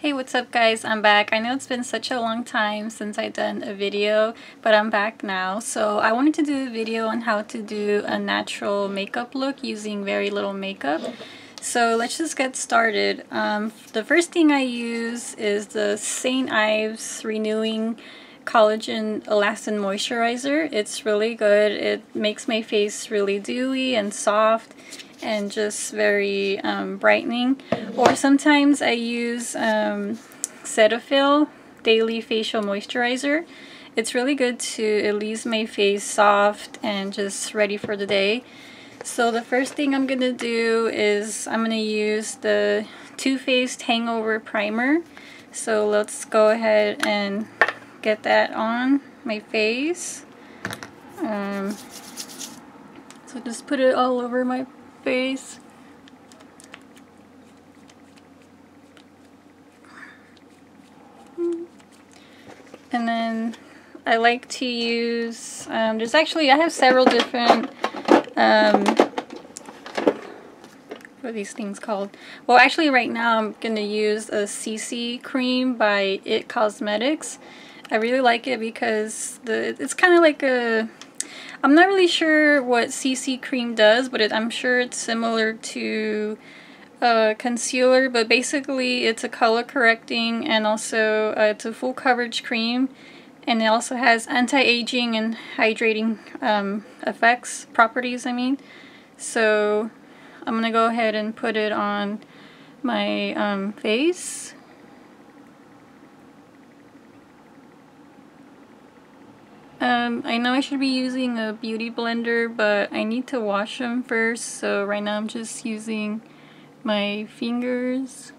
Hey, what's up guys? I'm back. I know it's been such a long time since I've done a video, but I'm back now. So I wanted to do a video on how to do a natural makeup look using very little makeup. So let's just get started. The first thing I use is the St. Ives Renewing Collagen Elastin Moisturizer. It's really good. It makes my face really dewy and soft and just very brightening. Or sometimes I use Cetaphil Daily Facial Moisturizer. It's really good too. It leaves my face soft and just ready for the day. So the first thing I'm gonna do is I'm gonna use the Too Faced Hangover Primer. So let's go ahead and get that on my face. So just put it all over my face. And then I like to use, there's actually, I have several different, what are these things called? Well, actually right now I'm going to use a CC cream by It Cosmetics. I really like it because it's kind of like a, I'm not really sure what CC cream does, but I'm sure it's similar to concealer, but basically it's a color correcting and also it's a full coverage cream, and it also has anti-aging and hydrating properties, I mean. So I'm gonna go ahead and put it on my face. I know I should be using a beauty blender, but I need to wash them first, so right now I'm just using my fingers.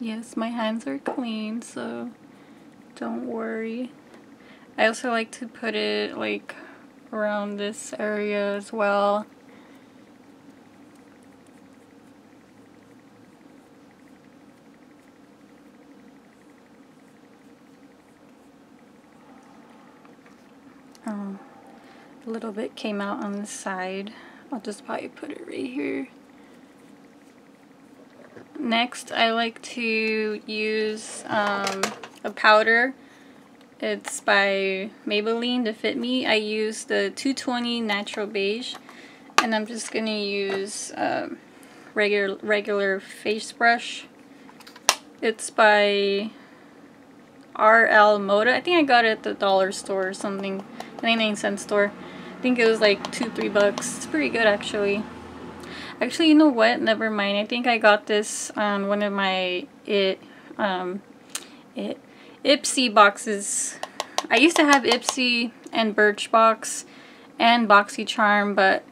Yes, my hands are clean, so don't worry. I also like to put it like around this area as well. A little bit came out on the side. I'll just probably put it right here. Next, I like to use a powder. It's by Maybelline to Fit Me. I use the 220 Natural Beige, and I'm just gonna use regular face brush. It's by RL Moda. I think I got it at the dollar store or something, 99-cent store. I think it was like $2-3. It's pretty good actually. Actually, you know what? Never mind. I think I got this on one of my ipsy boxes. I used to have Ipsy and Birch Box and Boxycharm, but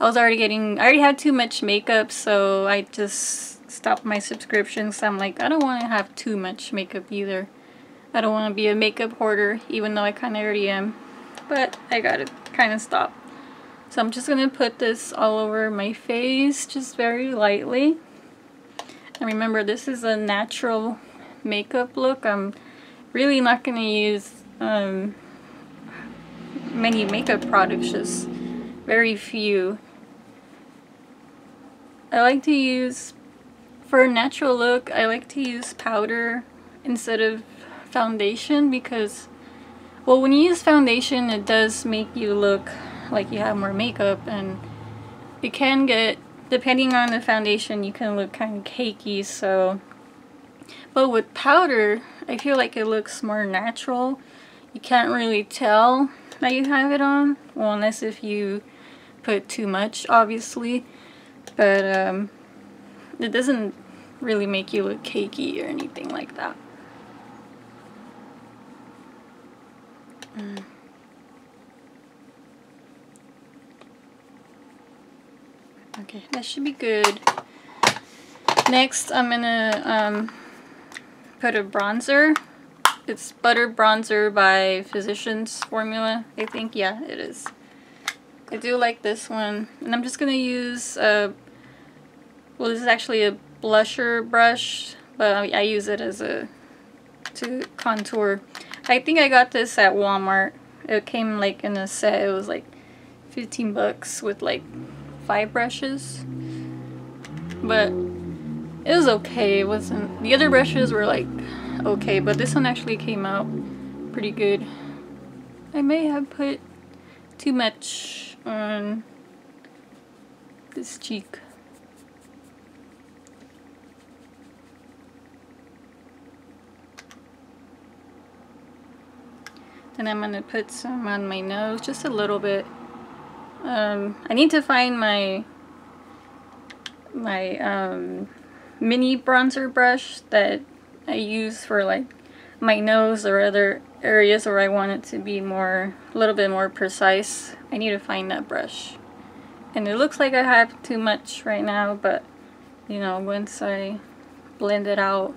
I already had too much makeup, so I just stopped my subscription. So I'm like, I don't want to have too much makeup either. I don't want to be a makeup hoarder, even though I kind of already am, but I gotta kind of stop. So I'm just gonna put this all over my face, just very lightly. And remember, this is a natural makeup look. I'm really not gonna use many makeup products, just very few. I like to use, for a natural look, I like to use powder instead of foundation, because, well, when you use foundation it does make you look like you have more makeup, and it can get, depending on the foundation, you can look kind of cakey. So, but with powder I feel like it looks more natural. You can't really tell that you have it on, well, unless if you put too much obviously, but it doesn't really make you look cakey or anything like that. Okay, that should be good. Next, I'm gonna put a bronzer. It's Butter Bronzer by Physicians Formula, I think. Yeah, it is. I do like this one, and I'm just gonna use well, this is actually a blusher brush, but I use it as to contour. I think I got this at Walmart. It came like in a set. It was like $15 with like 5 brushes, but it was okay. It wasn't, the other brushes were like okay, but this one actually came out pretty good. I may have put too much on this cheek. Then I'm gonna put some on my nose, just a little bit. I need to find my mini bronzer brush that I use for like my nose or other areas where I want it to be more, a little bit more precise. I need to find that brush. And it looks like I have too much right now, but you know, once I blend it out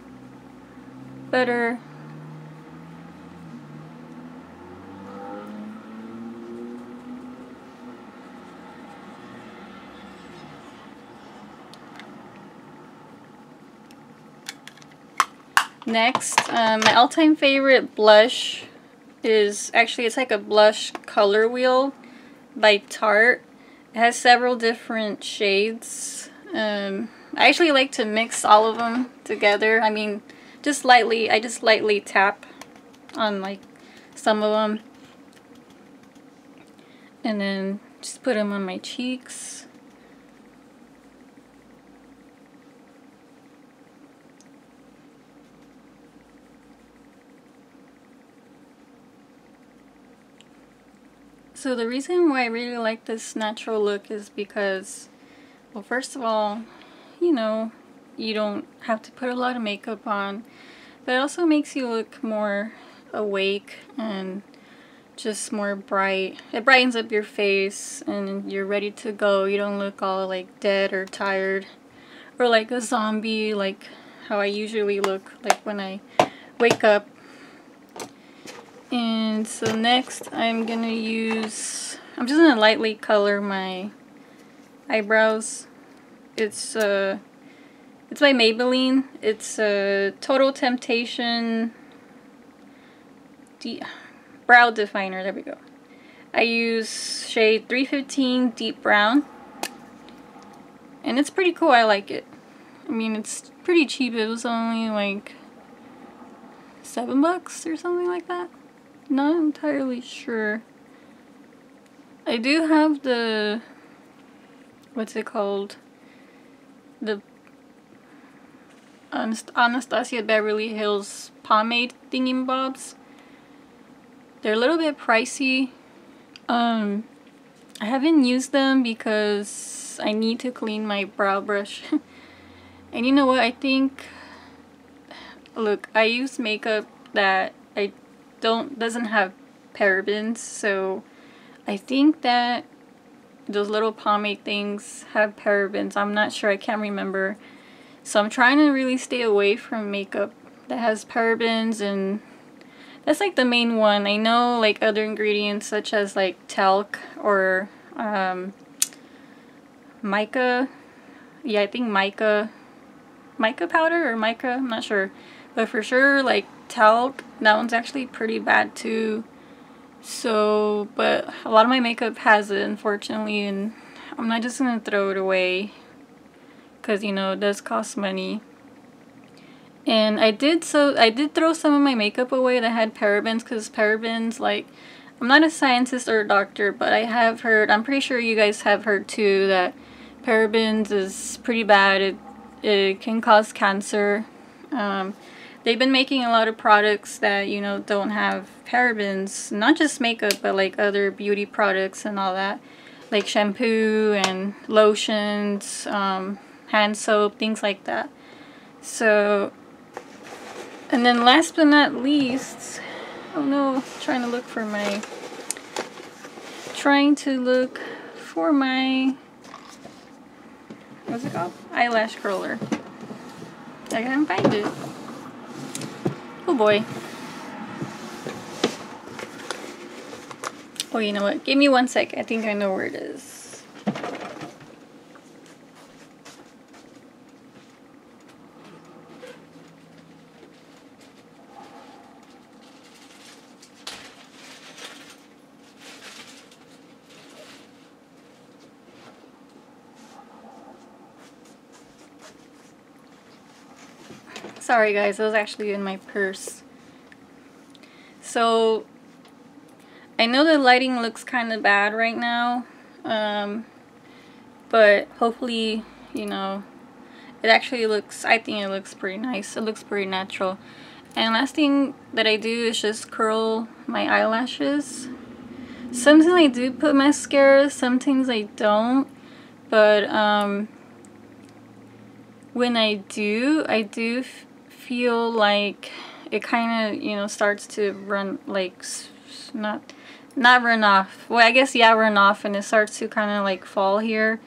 better, next, my all-time favorite blush is actually, it's like a blush color wheel by Tarte. It has several different shades. I actually like to mix all of them together. I mean, just lightly. I just lightly tap on like some of them, and then just put them on my cheeks. So the reason why I really like this natural look is because, well, first of all, you know, you don't have to put a lot of makeup on, but it also makes you look more awake and just more bright. It brightens up your face and you're ready to go. You don't look all like dead or tired or like a zombie, like how I usually look like when I wake up. And so next I'm gonna use, I'm just gonna lightly color my eyebrows. It's by Maybelline. It's a Total Temptation Brow Definer, there we go. I use shade 315 Deep Brown, and it's pretty cool. I like it. I mean, it's pretty cheap. It was only like $7 or something like that. Not entirely sure. I do have the, what's it called, the Anastasia Beverly Hills pomade thingy bobs. They're a little bit pricey. I haven't used them because I need to clean my brow brush. And you know what, I think, look, I use makeup that I doesn't have parabens, so I think that those little pomade things have parabens. I'm not sure, I can't remember. So I'm trying to really stay away from makeup that has parabens, and that's like the main one. I know like other ingredients such as like talc or mica. Yeah, I think mica powder or mica, I'm not sure, but for sure like talc, that one's actually pretty bad too. So, but a lot of my makeup has it, unfortunately, and I'm not just gonna throw it away because, you know, it does cost money. And I did throw some of my makeup away that had parabens, because parabens, like, I'm not a scientist or a doctor, but I have heard, I'm pretty sure you guys have heard too, that parabens is pretty bad. It can cause cancer. They've been making a lot of products that, you know, don't have parabens, not just makeup, but like other beauty products and all that, like shampoo and lotions, hand soap, things like that. So, and then last but not least, oh no, trying to look for my, what's it called? Eyelash curler. I can't find it. Oh boy. Oh, you know what? Give me one sec. I think I know where it is. Sorry guys, it was actually in my purse. So I know the lighting looks kind of bad right now, but hopefully, you know, it actually looks, I think it looks pretty nice. It looks pretty natural. And last thing that I do is just curl my eyelashes. Sometimes I do put mascara, sometimes I don't, but when I do feel like it kind of, you know, starts to run, like, not run off. Well, I guess, yeah, run off, and it starts to kind of, like, fall here.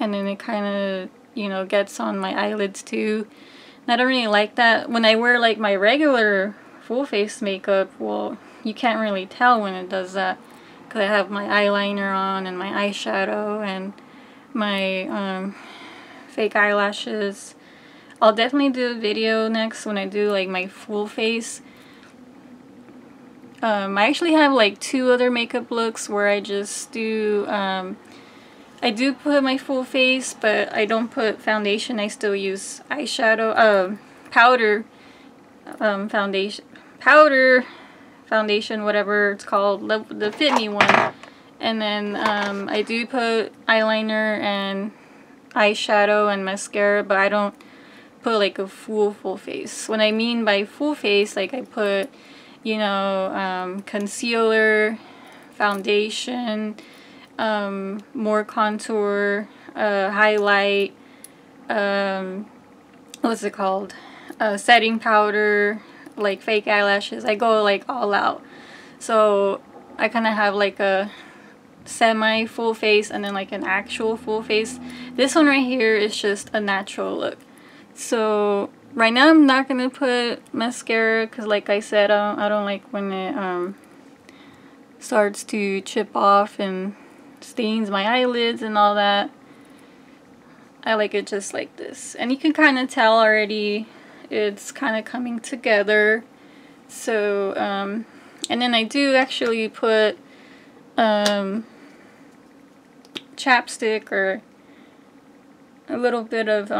And then it kind of, you know, gets on my eyelids, too. And I don't really like that. When I wear, like, my regular full face makeup, well, you can't really tell when it does that. Because I have my eyeliner on and my eyeshadow and my fake eyelashes. I'll definitely do a video next when I do, like, my full face. I actually have, like, 2 other makeup looks where I just do, I do put my full face, but I don't put foundation. I still use eyeshadow, powder, foundation, whatever it's called, the Fit Me one. And then, I do put eyeliner and eyeshadow and mascara, but I don't put like a full face. When I mean by full face, like I put, you know, concealer, foundation, more contour, highlight, what's it called, setting powder, like fake eyelashes. I go like all out. So I kind of have like a semi full face and then like an actual full face. This one right here is just a natural look. So right now I'm not gonna put mascara because, like I said, I don't like when it starts to chip off and stains my eyelids and all that. I like it just like this, and you can kind of tell already it's kind of coming together. So and then I do actually put chapstick or a little bit of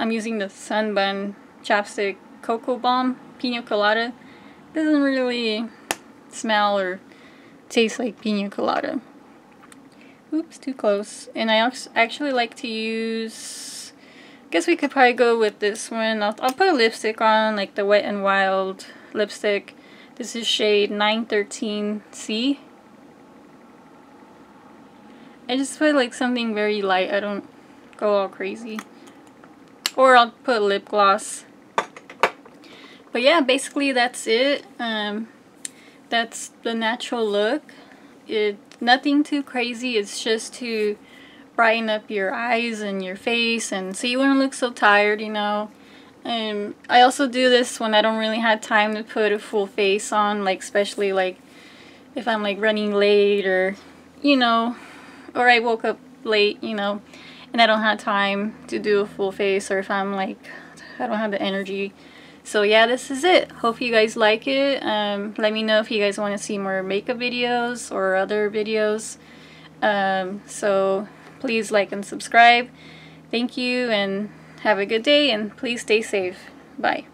I'm using the Sun Bun chapstick cocoa balm pina colada. Doesn't really smell or taste like pina colada. Oops, too close. And I actually like to use, I guess we could probably go with this one. I'll put a lipstick on, like the Wet n Wild lipstick. This is shade 913C. I just put like something very light. I don't go all crazy. Or I'll put lip gloss. But yeah, basically that's it. That's the natural look. It's nothing too crazy. It's just to brighten up your eyes and your face, and so you wouldn't look so tired, you know. I also do this when I don't really have time to put a full face on, like especially like if I'm like running late, or you know, or I woke up late, you know, and I don't have time to do a full face, or if I'm like, I don't have the energy. So yeah, this is it. Hope you guys like it. Let me know if you guys want to see more makeup videos or other videos. So please like and subscribe. Thank you, and have a good day, and please stay safe. Bye.